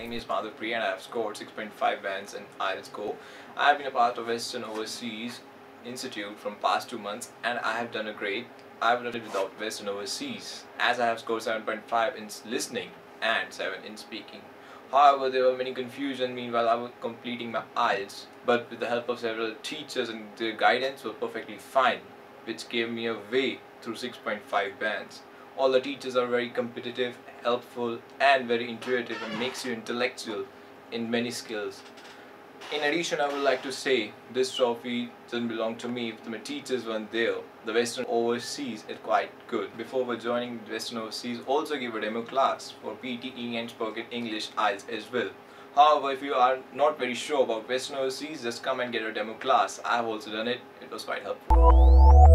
name is Madhu Priya and I have scored 6.5 bands in IELTS score. I have been a part of Western Overseas Institute from past 2 months and I have done a great. I have done it without Western Overseas as I have scored 7.5 in listening and 7 in speaking. However, there were many confusion meanwhile I was completing my IELTS, but with the help of several teachers and their guidance were perfectly fine, which gave me a way through 6.5 bands. All the teachers are very competitive, helpful and very intuitive and makes you intellectual in many skills. In addition, I would like to say this trophy doesn't belong to me if my teachers weren't there. The Western Overseas is quite good. Before joining Western Overseas, also give a demo class for PTE and spoken English IELTS as well. However, if you are not very sure about Western Overseas, just come and get a demo class. I have also done it. It was quite helpful.